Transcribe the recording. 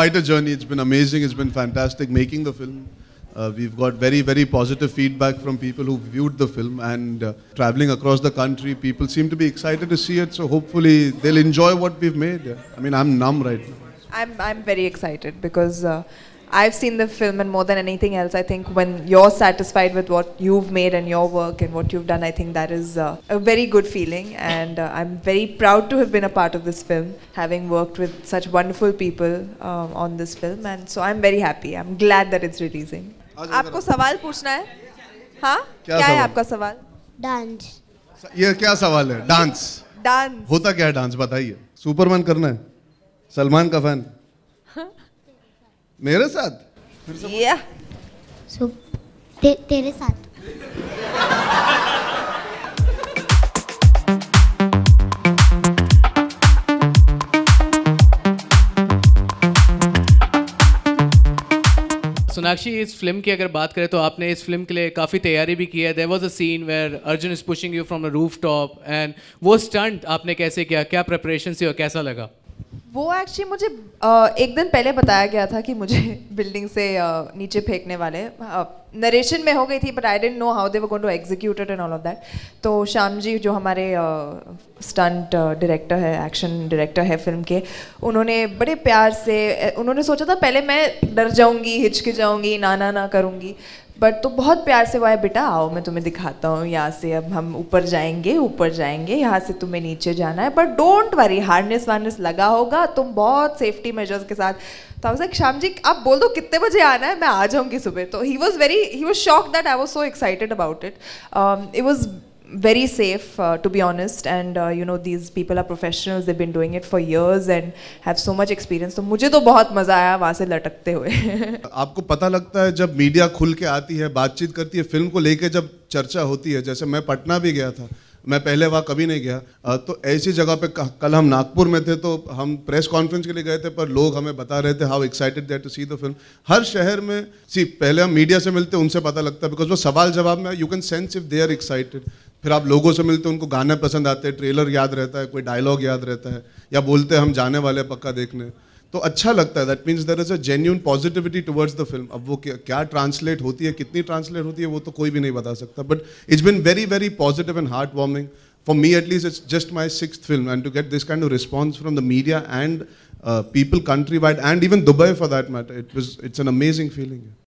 quite a journey. It's been amazing. It's been fantastic making the film. We've got very, very positive feedback from people who viewed the film, and traveling across the country, people seem to be excited to see it. So hopefully they'll enjoy what we've made. I mean, I'm numb right now. I'm very excited because I've seen the film, and more than anything else, I think when you're satisfied with what you've made and your work and what you've done, I think that is a very good feeling, and I'm very proud to have been a part of this film, having worked with such wonderful people on this film, and so I'm very happy. I'm glad that it's releasing. आपको सवाल पूछना है? हाँ? क्या है आपका सवाल? Dance. ये क्या सवाल है? डांस. डांस. होता क्या है डांस? बताइए. सुपरमैन करना है? सलमान का फैन? मेरे साथ? या. तेरे साथ. सोनाक्षी, इस फिल्म की अगर बात करें तो आपने इस फिल्म के लिए काफ़ी तैयारी भी की है. There was a scene where Arjun is pushing you from the rooftop, and वो स्टंट आपने कैसे किया, क्या प्रिपरेशन से और कैसा लगा? वो एक्चुअली मुझे एक दिन पहले बताया गया था कि मुझे बिल्डिंग से नीचे फेंकने वाले. नरेशन में हो गई थी, but I didn't know how they were going to execute it and all of that. तो श्याम जी जो हमारे स्टंट डायरेक्टर है, एक्शन डायरेक्टर है फिल्म के, उन्होंने बड़े प्यार से, उन्होंने सोचा था पहले मैं डर जाऊंगी, हिचकिचाऊंगी, ना करूंगी, बट तो बहुत प्यार से वो आए, बेटा आओ मैं तुम्हें दिखाता हूँ, यहाँ से अब हम ऊपर जाएंगे, यहाँ से तुम्हें नीचे जाना है, बट डोंट वरी, हार्नेस लगा होगा, तुम बहुत सेफ्टी मेजर्स के साथ. तो I was like, Shyam ji आप बोल दो कितने बजे आना है, मैं आ जाऊँगी सुबह. तो he was shocked that I was so excited about it. It was very safe, to be honest, and you know, these people are professionals, they've been doing it for years and have so much experience. So मुझे तो बहुत मजा आया वहाँ से लटकते हुए. आपको पता लगता है जब मीडिया खुल के आती है, बातचीत करती है फिल्म को लेके, जब चर्चा होती है, जैसे मैं पटना भी गया था, मैं पहले वहाँ कभी नहीं गया, तो ऐसी जगह पे कल हम नागपुर में थे, तो हम प्रेस कॉन्फ्रेंस के लिए गए थे, पर लोग हमें बता रहे थे how excited they are to see the film. हर शहर में सी, पहले हम मीडिया से मिलते, उनसे पता लगता है, बिकॉज वो सवाल जवाब में you can sense if they are excited. फिर आप लोगों से मिलते, उनको गाने पसंद आते हैं, ट्रेलर याद रहता है, कोई डायलॉग याद रहता है, या बोलते हैं हम जाने वाले पक्का देखने, तो अच्छा लगता है. That means there is a genuine positivity towards the film. अब वो क्या ट्रांसलेट होती है, कितनी ट्रांसलेट होती है, वो तो कोई भी नहीं बता सकता, but it's been very very positive and heart warming for me at least. It's just my 6th film, and to get this kind of response from the media and people country wide, and even Dubai for that matter, it's an amazing feeling.